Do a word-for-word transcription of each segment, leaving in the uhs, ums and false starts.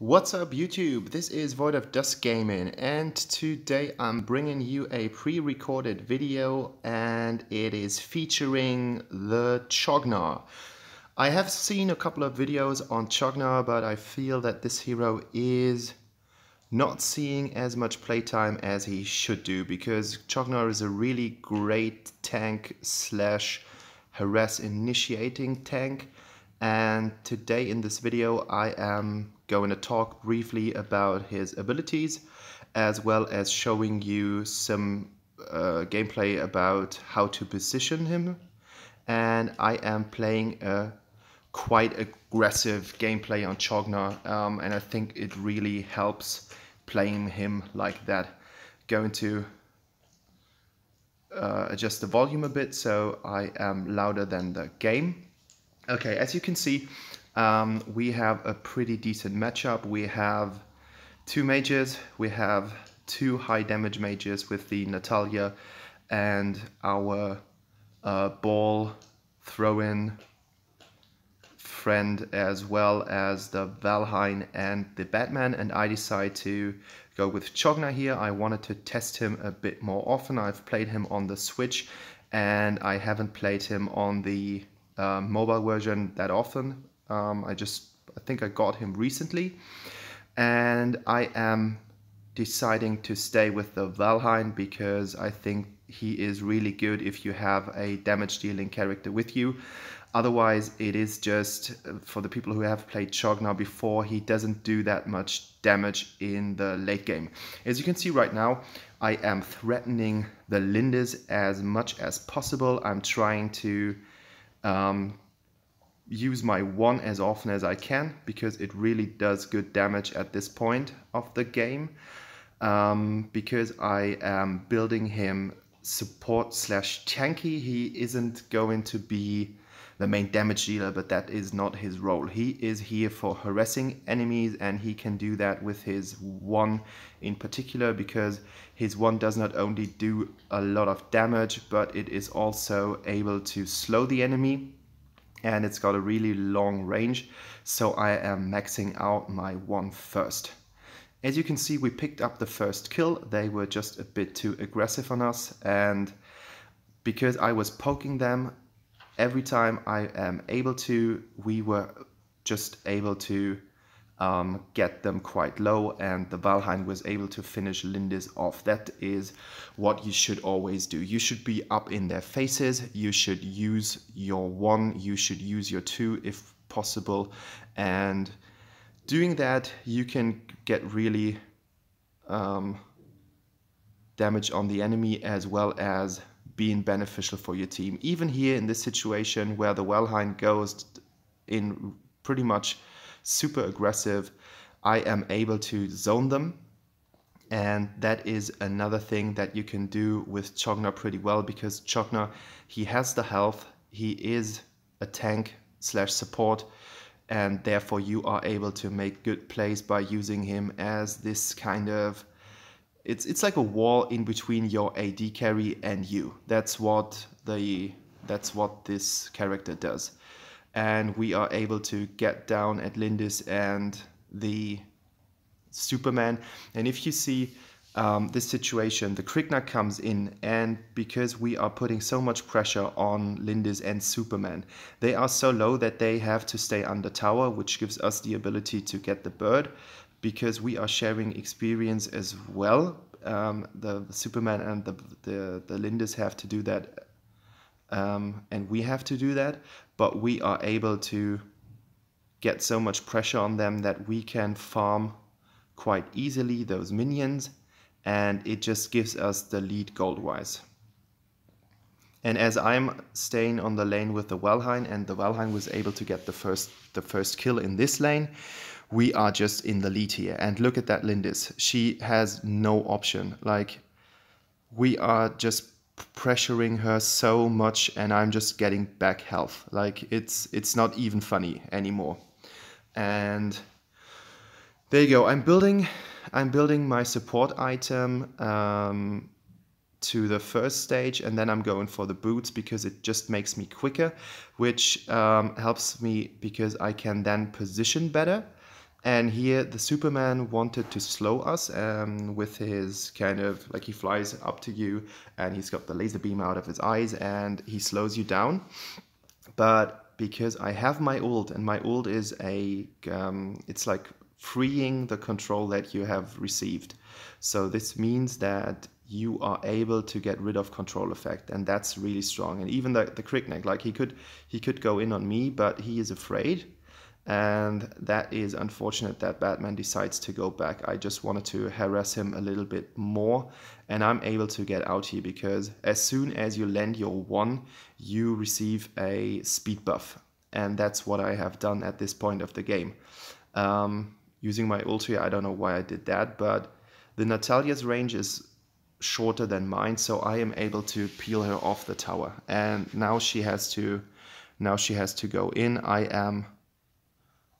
What's up YouTube, this is VoidofDusk Gaming and today I'm bringing you a pre-recorded video and it is featuring the Chaugnar. I have seen a couple of videos on Chaugnar, but I feel that this hero is not seeing as much playtime as he should do because Chaugnar is a really great tank slash harass initiating tank. And today in this video I am going to talk briefly about his abilities as well as showing you some uh, gameplay about how to position him, and I am playing a quite aggressive gameplay on Chaugnar um, and I think it really helps playing him like that. Going to uh, adjust the volume a bit so I am louder than the game. Okay, as you can see, um, we have a pretty decent matchup. We have two mages, we have two high damage mages with the Natalya and our uh, ball throw-in friend, as well as the Valhein and the Batman, and I decide to go with Chaugnar here. I wanted to test him a bit more often. I've played him on the Switch and I haven't played him on the Uh, mobile version that often. um, I just I think I got him recently, and I am deciding to stay with the Valhein because I think he is really good if you have a damage dealing character with you. Otherwise it is just, for the people who have played Chaugnar before, he doesn't do that much damage in the late game. As you can see right now, I am threatening the Lindis as much as possible. I'm trying to Um, use my one as often as I can because it really does good damage at this point of the game, um, because I am building him support slash tanky. He isn't going to be the main damage dealer, but that is not his role. He is here for harassing enemies, and he can do that with his one in particular because his one does not only do a lot of damage, but it is also able to slow the enemy, and it's got a really long range, so I am maxing out my one first. As you can see, we picked up the first kill. They were just a bit too aggressive on us, and because I was poking them every time I am able to, we were just able to um, get them quite low, and the Valheim was able to finish Lindis off. That is what you should always do. You should be up in their faces, you should use your one, you should use your two if possible, and doing that you can get really um, damage on the enemy as well as being beneficial for your team. Even here in this situation where the Valheim goes in pretty much super aggressive, I am able to zone them, and that is another thing that you can do with Chaugnar pretty well because Chaugnar, he has the health, he is a tank slash support, and therefore you are able to make good plays by using him as this kind of It's, it's like a wall in between your A D carry and you. That's what the that's what this character does. And we are able to get down at Lindis and the Superman. And if you see um, this situation, the Krixnak comes in, and because we are putting so much pressure on Lindis and Superman, they are so low that they have to stay under tower, which gives us the ability to get the bird, because we are sharing experience as well. Um, the, the Superman and the, the, the Lindis have to do that, um, and we have to do that, but we are able to get so much pressure on them that we can farm quite easily those minions, and it just gives us the lead gold-wise. And as I'm staying on the lane with the Valheim, and the Valheim was able to get the first, the first kill in this lane, we are just in the lead here. And look at that Lindis. She has no option. Like, we are just pressuring her so much, and I'm just getting back health. Like, it's it's not even funny anymore. And there you go. I'm building I'm building my support item um, to the first stage, and then I'm going for the boots because it just makes me quicker, which um, helps me because I can then position better. And here the Superman wanted to slow us um, with his kind of, like, he flies up to you and he's got the laser beam out of his eyes and he slows you down. But because I have my ult, and my ult is a, um, it's like freeing the control that you have received. So this means that you are able to get rid of control effect, and that's really strong. And even the, the Krixnak, like he could, he could go in on me, but he is afraid. And that is unfortunate that Batman decides to go back. I just wanted to harass him a little bit more, and I'm able to get out here because as soon as you land your one, you receive a speed buff. And that's what I have done at this point of the game. Um, using my ult here, I don't know why I did that, but the Natalya's range is shorter than mine, so I am able to peel her off the tower. And now she has to, now she has to go in. I am...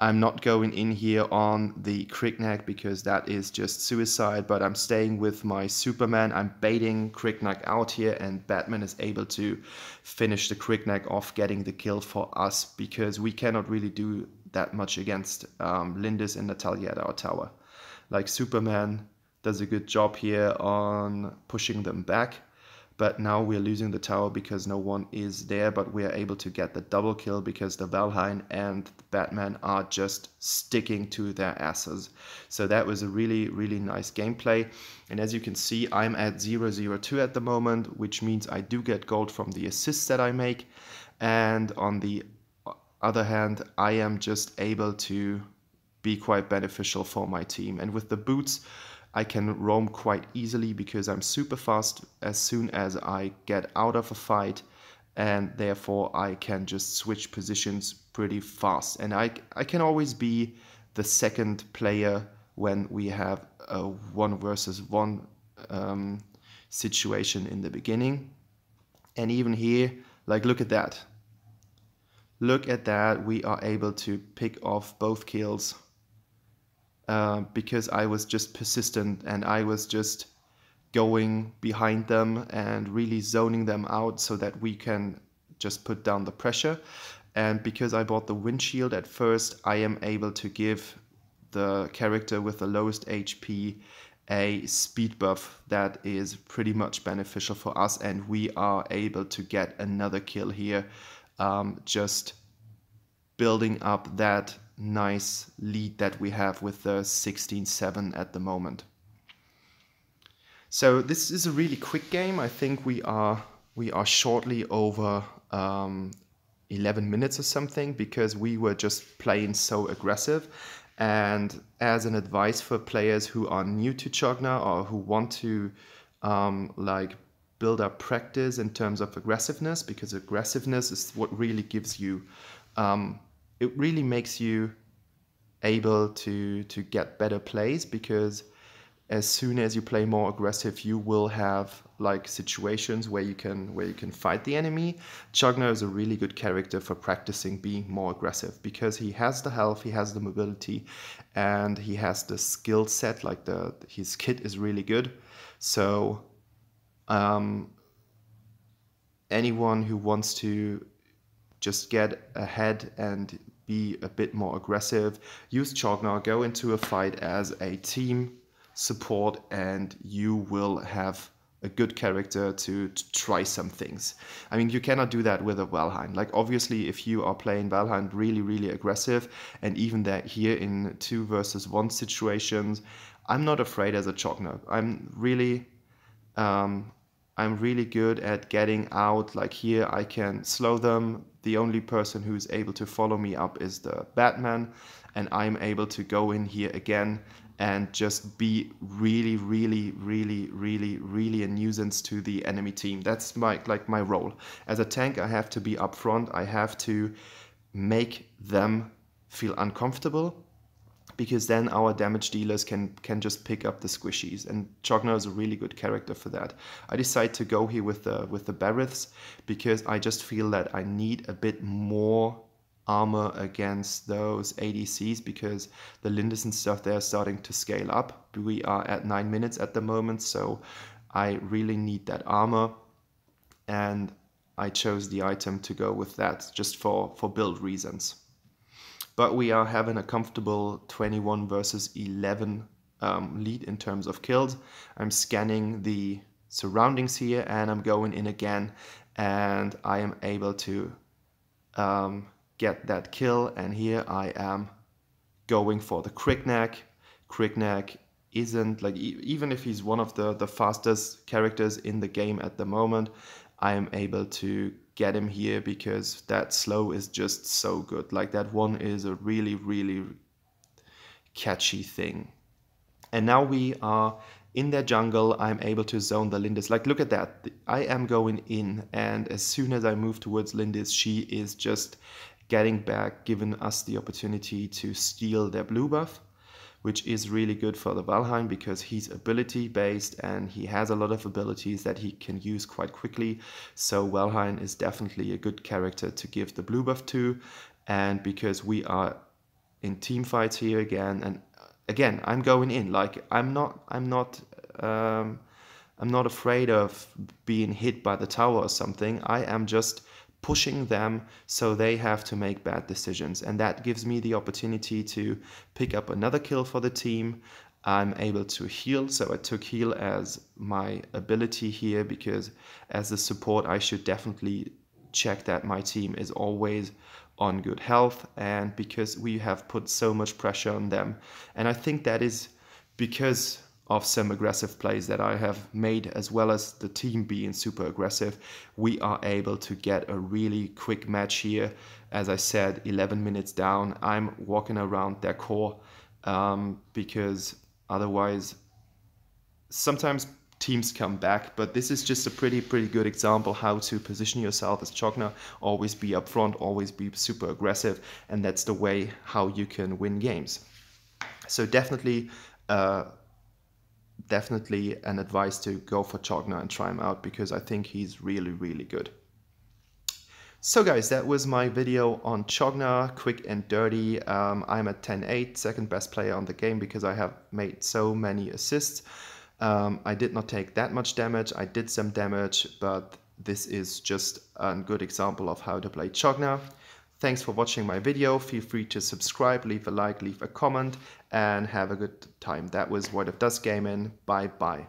I'm not going in here on the Krixnak because that is just suicide, but I'm staying with my Superman. I'm baiting Krixnak out here, and Batman is able to finish the Krixnak off, getting the kill for us because we cannot really do that much against um, Lindis and Natalya at our tower. Like, Superman does a good job here on pushing them back, but now we're losing the tower because no one is there, but we are able to get the double kill because the Valhein and Batman are just sticking to their asses. So that was a really, really nice gameplay. And as you can see, I'm at zero zero two at the moment, which means I do get gold from the assists that I make. And on the other hand, I am just able to be quite beneficial for my team. And with the boots, I can roam quite easily because I'm super fast as soon as I get out of a fight, and therefore I can just switch positions pretty fast. And I, I can always be the second player when we have a one versus one um, situation in the beginning. And even here, like, look at that. Look at that, we are able to pick off both kills. Uh, because I was just persistent and I was just going behind them and really zoning them out so that we can just put down the pressure. And because I bought the windshield at first, I am able to give the character with the lowest H P a speed buff that is pretty much beneficial for us, and we are able to get another kill here, um, just building up that nice lead that we have with the sixteen seven at the moment. So this is a really quick game. I think we are we are shortly over um, eleven minutes or something because we were just playing so aggressive. And as an advice for players who are new to Chaugnar or who want to um, like build up practice in terms of aggressiveness, because aggressiveness is what really gives you um, it really makes you able to to get better plays, because as soon as you play more aggressive, you will have like situations where you can where you can fight the enemy. Chaugnar is a really good character for practicing being more aggressive because he has the health, he has the mobility, and he has the skill set. Like, the his kit is really good. So um, anyone who wants to just get ahead and be a bit more aggressive, use Chaugnar, go into a fight as a team support, and you will have a good character to, to try some things. I mean, you cannot do that with a Valheim. Like, obviously, if you are playing Valheim really, really aggressive, and even that here in two versus one situations, I'm not afraid as a Chaugnar. I'm really... Um, I'm really good at getting out. Like, here I can slow them. The only person who's able to follow me up is the Batman, and I'm able to go in here again and just be really, really, really, really, really a nuisance to the enemy team. That's my, like, my role. As a tank, I have to be up front. I have to make them feel uncomfortable, because then our damage dealers can, can just pick up the squishies, and Chaugnar is a really good character for that. I decide to go here with the, with the Bariths because I just feel that I need a bit more armor against those A D Cs, because the Lindis and stuff, they're starting to scale up. We are at nine minutes at the moment, so I really need that armor, and I chose the item to go with that just for, for build reasons. but we are having a comfortable twenty-one versus eleven um, lead in terms of kills. I'm scanning the surroundings here, and I'm going in again, and I am able to um, get that kill. And here I am going for the Krixnak. Krixnak isn't like, e even if he's one of the the fastest characters in the game at the moment, I am able to get him here because that slow is just so good. Like, that one is a really, really catchy thing. And now we are in the jungle. I'm able to zone the Lindis. Like, look at that. I am going in, and as soon as I move towards Lindis, she is just getting back, giving us the opportunity to steal their blue buff, which is really good for the Valhein because he's ability based and he has a lot of abilities that he can use quite quickly. So Valhein is definitely a good character to give the blue buff to. And because we are in team fights here again, and again, I'm going in. Like, I'm not, I'm not, um, I'm not afraid of being hit by the tower or something. I am just pushing them so they have to make bad decisions, and that gives me the opportunity to pick up another kill for the team. I'm able to heal, so I took heal as my ability here because as a support I should definitely check that my team is always on good health, and because we have put so much pressure on them. And I think that is because of some aggressive plays that I have made, as well as the team being super aggressive, we are able to get a really quick match here. As I said, eleven minutes down, I'm walking around their core um, because otherwise sometimes teams come back. But this is just a pretty, pretty good example how to position yourself as Chaugnar. Always be up front, always be super aggressive, and that's the way how you can win games. So definitely uh, Definitely an advice to go for Chaugnar and try him out because I think he's really, really good. So guys, that was my video on Chaugnar, quick and dirty. Um, I'm at ten eight, second best player on the game because I have made so many assists. Um, I did not take that much damage. I did some damage, but this is just a good example of how to play Chaugnar. Thanks for watching my video. Feel free to subscribe, leave a like, leave a comment, and have a good time. That was VoidofDusk Gaming. Bye bye.